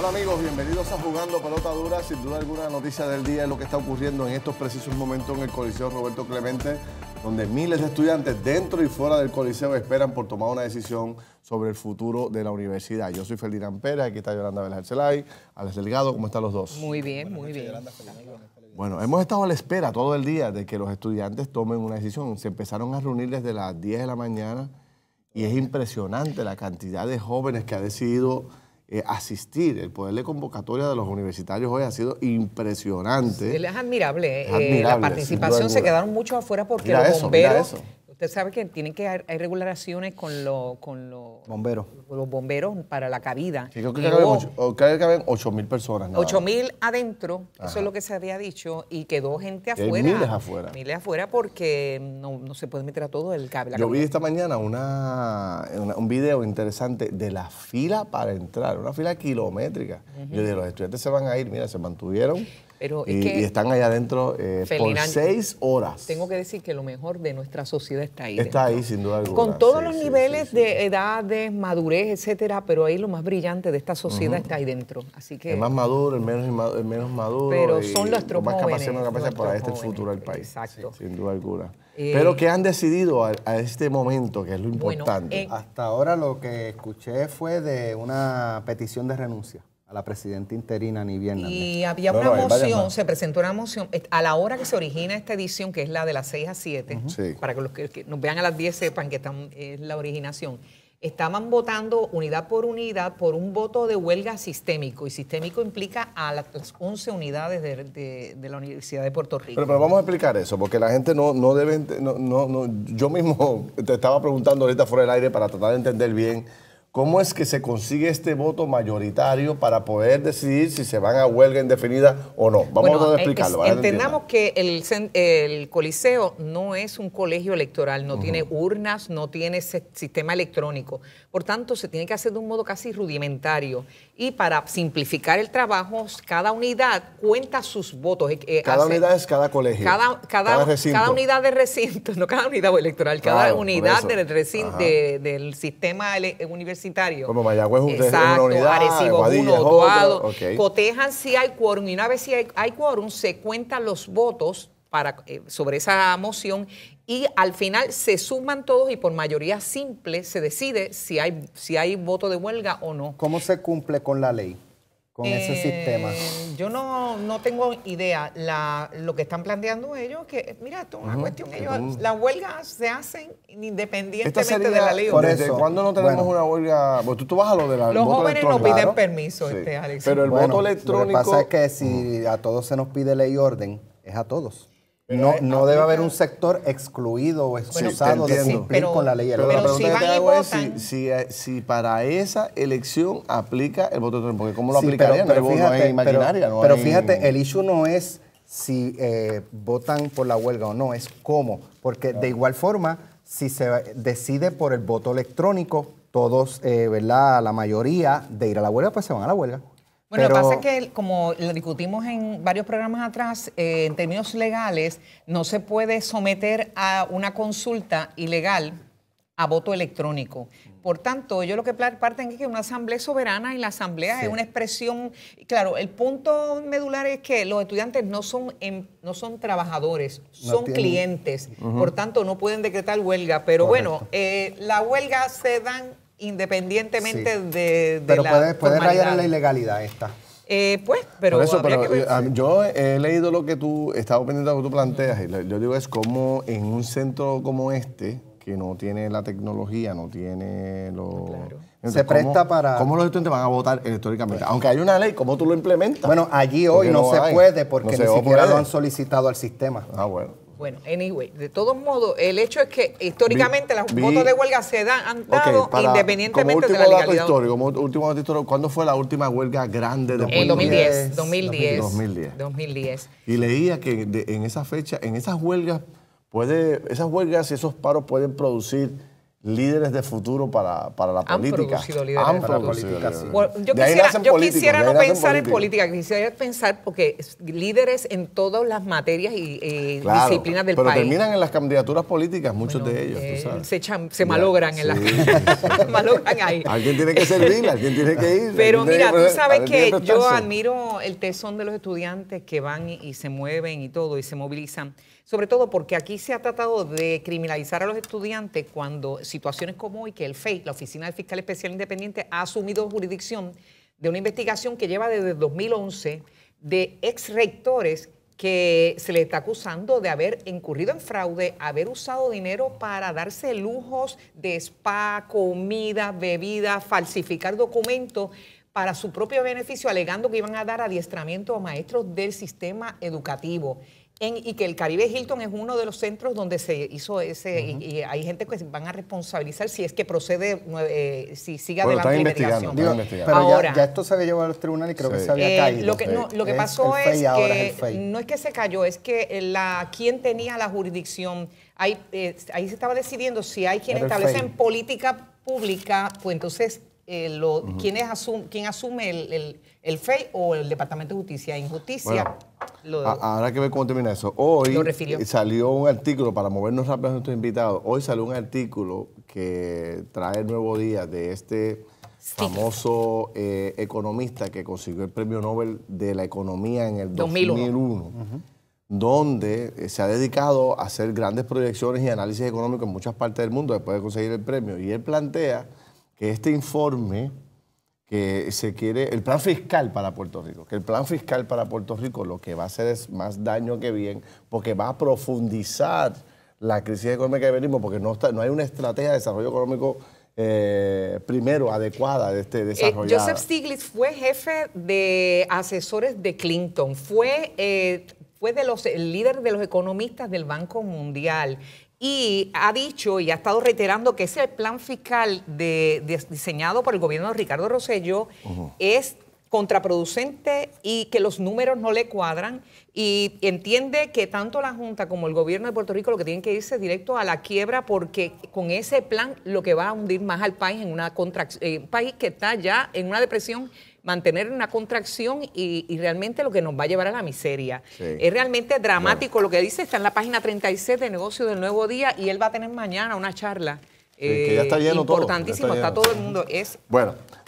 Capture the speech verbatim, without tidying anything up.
Hola amigos, bienvenidos a Jugando Pelota Dura. Sin duda alguna, la noticia del día es lo que está ocurriendo en estos precisos momentos en el Coliseo Roberto Clemente, donde miles de estudiantes dentro y fuera del Coliseo esperan por tomar una decisión sobre el futuro de la universidad. Yo soy Ferdinand Pérez, aquí está Yolanda Vélez Arcelay, Alex Delgado. ¿Cómo están los dos? Muy bien, muy bien. Bueno, hemos estado a la espera todo el día de que los estudiantes tomen una decisión. Se empezaron a reunir desde las diez de la mañana y es impresionante la cantidad de jóvenes que ha decidido Eh, asistir. El poder de convocatoria de los universitarios hoy ha sido impresionante. Es admirable, eh. Es admirable eh, la participación. Se quedaron muchos afuera porque mira los eso, bomberos... Usted sabe que tienen que hay regulaciones con, lo, con lo, bomberos. los bomberos para la cabida. Sí, creo que caben ocho mil personas. ocho mil adentro, ajá, eso es lo que se había dicho, y quedó gente afuera. Hay miles afuera. Miles afuera porque no, no se puede meter a todo el cable. Yo cabida. vi esta mañana una, una, un video interesante de la fila para entrar, una fila kilométrica. Uh-huh. Yo dije, los estudiantes se van a ir, mira, se mantuvieron. Pero y, es que, y están allá adentro eh, por seis horas. Tengo que decir que lo mejor de nuestra sociedad está ahí. Está dentro. ahí, sin duda alguna. Con todos sí, los sí, niveles sí, sí. de edades, madurez, etcétera, pero ahí lo más brillante de esta sociedad uh-huh. está ahí dentro. Así que, el más maduro, el menos maduro, el menos maduro. Pero y, son nuestros más jóvenes. Más capacidad para este jóvenes, el futuro del país. Exacto. Sí, sin duda alguna. Eh, pero ¿qué han decidido a, a este momento, que es lo importante? Bueno, eh, hasta ahora lo que escuché fue de una petición de renuncia a la presidenta interina, ni bien. Y había no, una no, moción, se presentó una moción, a la hora que se origina esta edición, que es la de las seis a siete, uh-huh. sí. para que los que, que nos vean a las diez sepan que están, es la originación, estaban votando unidad por unidad por un voto de huelga sistémico, y sistémico implica a las once unidades de, de, de la Universidad de Puerto Rico. Pero, pero vamos a explicar eso, porque la gente no, no debe... No, no, no, yo mismo te estaba preguntando ahorita fuera del aire para tratar de entender bien ¿cómo es que se consigue este voto mayoritario para poder decidir si se van a huelga indefinida o no? Vamos bueno, a explicarlo. ¿vale? Entendamos que el, el Coliseo no es un colegio electoral, no uh-huh. tiene urnas, no tiene sistema electrónico. Por tanto, se tiene que hacer de un modo casi rudimentario. Y para simplificar el trabajo, cada unidad cuenta sus votos. Eh, cada hace, unidad es cada colegio. Cada, cada, cada, cada unidad de recinto, no cada unidad electoral, cada claro, unidad del, recinto, de, del sistema universitario. Como Mayagüez, un exacto, unidad, Arecibo uno, Utuado, okay. cotejan si hay quórum, y una vez si hay, hay quórum se cuentan los votos para, eh, sobre esa moción, y al final se suman todos y por mayoría simple se decide si hay, si hay voto de huelga o no. ¿Cómo se cumple con la ley? Con eh, ese sistema. Yo no, no tengo idea. La, lo que están planteando ellos, que mira, esto es una uh-huh, cuestión. Ellos, uh-huh. Las huelgas se hacen independientemente sería, de la ley. Por eso, ¿cuándo no tenemos bueno, una huelga? Bueno, tú, tú vas a lo de la Los jóvenes no piden claro. permiso, sí. este, Alex. Pero el bueno, voto electrónico. Lo que pasa es que si a todos se nos pide ley y orden, es a todos. No, no debe haber un sector excluido o excusado sí, de cumplir sí, pero, con la ley. Pero, pero la pregunta si que te hago votan. es si, si, si para esa elección aplica el voto electrónico. Porque ¿cómo lo sí, aplicarían? Pero, pero fíjate, no hay maquinaria, pero, no hay... pero fíjate, el issue no es si eh, votan por la huelga o no, es cómo. Porque de igual forma, si se decide por el voto electrónico, todos, eh, ¿verdad? La mayoría de ir a la huelga, pues se van a la huelga. Bueno, pero... lo que pasa es que, como lo discutimos en varios programas atrás, eh, en términos legales, no se puede someter a una consulta ilegal a voto electrónico. Por tanto, yo lo que parten es que una asamblea soberana, y la asamblea sí. es una expresión... Claro, el punto medular es que los estudiantes no son, em, no son trabajadores, no son tienen. clientes. Uh-huh. Por tanto, no pueden decretar huelga. Pero Correcto. bueno, eh, la huelga se dan... independientemente sí. de, de pero la Pero puede rayar en la ilegalidad esta. Eh, pues, pero... Por eso, pero que yo, yo he leído lo que tú, estaba pendiente de lo que tú planteas, y yo digo es como en un centro como este, que no tiene la tecnología, no tiene lo... Claro. Entonces, se presta para... ¿Cómo los estudiantes van a votar electrónicamente? Aunque hay una ley, ¿cómo tú lo implementas? Bueno, allí hoy porque no, no se puede porque no se ni siquiera lo han solicitado al sistema. Ah, bueno. Bueno, anyway, de todos modos, el hecho es que históricamente vi, los vi, votos de huelga se dan, han dado okay, para, independientemente de la legalidad. Como último dato histórico, ¿cuándo fue la última huelga grande de Puerto Rico? En dos mil diez. Y leía que de, en esa fecha, en esas huelgas, puede, esas huelgas y esos paros pueden producir líderes de futuro para, para la han política. Producido líderes han para producido política, líderes. Sí. Bueno, yo quisiera, yo políticos, quisiera no pensar en política, quisiera pensar porque líderes en todas las materias y eh, claro, disciplinas del pero país. Pero terminan en las candidaturas políticas, muchos bueno, de ellos. Eh, tú sabes. Se, echan, se malogran ya, en sí, las sí, sí. malogran ahí. Alguien tiene que servir, alguien tiene que ir. Pero mira, que, tú sabes que yo admiro el tesón de los estudiantes que van y, y se mueven y todo y se movilizan. Sobre todo porque aquí se ha tratado de criminalizar a los estudiantes cuando situaciones como hoy que el F E I, la Oficina del Fiscal Especial Independiente, ha asumido jurisdicción de una investigación que lleva desde dos mil once de exrectores que se les está acusando de haber incurrido en fraude, haber usado dinero para darse lujos de spa, comida, bebida, falsificar documentos para su propio beneficio, alegando que iban a dar adiestramiento a maestros del sistema educativo. En, y que el Caribe Hilton es uno de los centros donde se hizo ese, uh-huh. y, y hay gente que van a responsabilizar si es que procede, eh, si sigue bueno, adelante la investigación. Digo, pero ahora, ya, ya esto se había llevado a los tribunales y creo sí. que se había eh, caído. Lo que, no, lo que es pasó es que es no es que se cayó, es que la quien tenía la jurisdicción, ahí, eh, ahí se estaba decidiendo si hay quienes establecen política pública, pues entonces... Eh, lo, uh-huh. ¿quién, es asum ¿Quién asume el, el, el F E I o el Departamento de Justicia e Injusticia? Bueno, ahora que ver cómo termina eso. Hoy salió un artículo, para movernos rápido a nuestros invitados, hoy salió un artículo que trae el Nuevo Día de este sí. famoso eh, economista que consiguió el Premio Nobel de la Economía en el dos mil uno, uh-huh. donde se ha dedicado a hacer grandes proyecciones y análisis económicos en muchas partes del mundo después de conseguir el premio. Y él plantea... que este informe que se quiere, el plan fiscal para Puerto Rico, que el plan fiscal para Puerto Rico lo que va a hacer es más daño que bien, porque va a profundizar la crisis económica que venimos, porque no, está, no hay una estrategia de desarrollo económico eh, primero adecuada de este desarrollo. Eh, Joseph Stiglitz fue jefe de asesores de Clinton, fue, eh, fue de los, el líder de los economistas del Banco Mundial. Y ha dicho y ha estado reiterando que ese plan fiscal de, de, diseñado por el gobierno de Ricardo Rosselló uh-huh. es contraproducente y que los números no le cuadran y entiende que tanto la Junta como el gobierno de Puerto Rico lo que tienen que irse directo a la quiebra porque con ese plan lo que va a hundir más al país en una contracción, eh, un país que está ya en una depresión, mantener una contracción y, y realmente lo que nos va a llevar a la miseria. Sí. Es realmente dramático bueno. lo que dice, está en la página treinta y seis de Negocio del Nuevo Día y él va a tener mañana una charla sí, eh, que ya está lleno importantísimo, todo. Ya está, está todo el mundo. Es bueno.